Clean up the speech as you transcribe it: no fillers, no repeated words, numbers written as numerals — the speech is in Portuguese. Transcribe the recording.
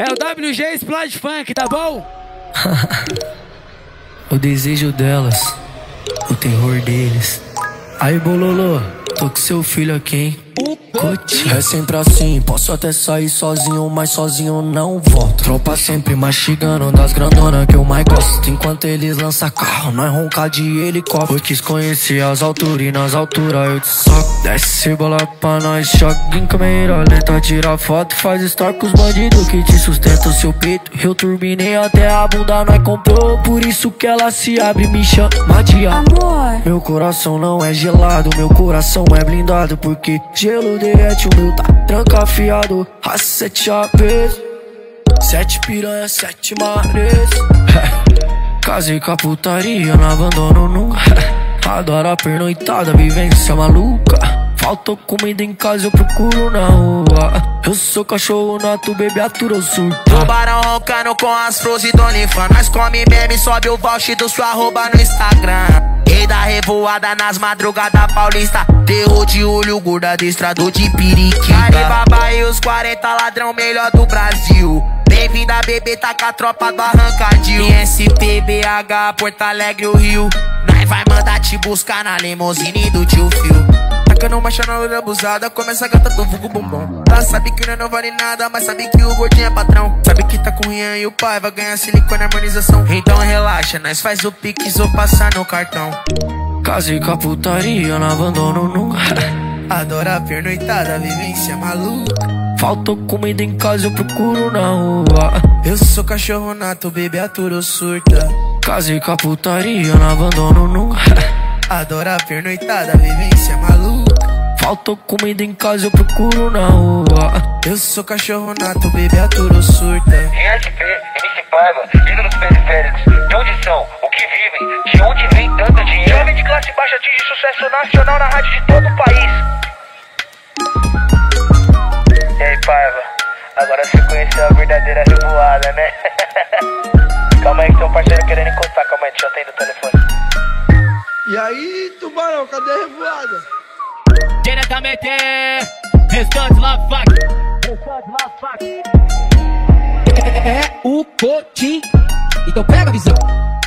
É o WG Explode Funk, tá bom? O desejo delas, o terror deles. Aí, Bololo, tô com seu filho aqui, hein? Kotim. É sempre assim, posso até sair sozinho, mas sozinho não volto. Tropa sempre mastigando das grandonas que eu mais gosto. Enquanto eles lançam carro, nós ronca de helicóptero. Eu quis conhecer as alturas e nas alturas eu te soco. Desce bola pra nós, joga em câmera lenta, tira foto, faz story com os bandidos que te sustentam seu peito. Eu turbinei até a bunda, nós comprou, por isso que ela se abre e me chama de amor. Meu coração não é gelado, meu coração é blindado, porque gelo derrete, o meu tá trancafiado. A 7 chaves, 7 piranha, 7 mares. Casei com a putaria, não abandono nunca. Adoro a pernoitada, vivência maluca. Faltou comida em casa, eu procuro na rua. Eu sou cachorro nato, bebê atura, eu surto. Tubarão roncando com as Fronzen do OnlyFans. Nós come, bebe, sobe o voucher do sua arroba no Instagram. Rei da revoada nas madrugadas paulista. Terror de olho, gorda destrado de piriquita. Ali Babá e os 40 ladrão melhor do Brasil. Bem-vinda, bebê, tá com a tropa do arrancadil. E SPBH, Porto Alegre, o Rio. Nós vai mandar te buscar na limusine do tio Phil. Tacando uma chanalura abusada, começa a gata do vulgo bombom. Tá, sabe que não vale nada, mas sabe que o gordinho é patrão. Sabe que tá com o Ryan e o Paiva, ganha silicone e harmonização. Então relaxa, nós faz o pix ou passar no cartão. Casei com a putaria, não abandono nunca. Adoro a pernoitada, vivência maluca. Faltou comida em casa, eu procuro na rua. Eu sou cachorro nato, bebê atura, eu surta. Casei com a putaria, não abandono nunca. Adoro a pernoitada, vivência maluca. Faltou comida em casa, eu procuro na rua. Eu sou cachorro nato, bebê atura, surta. GSP, MC Paiva, ídolos periféricos. De onde são? O que vivem? De onde vem tanto dinheiro? Jovem de classe baixa atinge sucesso nacional na rádio de todo o país. E aí, Paiva, agora você conheceu a verdadeira revoada, né? Calma aí que tem um parceiro querendo encostar, calma aí, deixa eu atender o telefone. E aí, tubarão, cadê a revoada? Diretamente, restante lá, faca. Restante lá, faca. É o Kotim. Então pega a visão.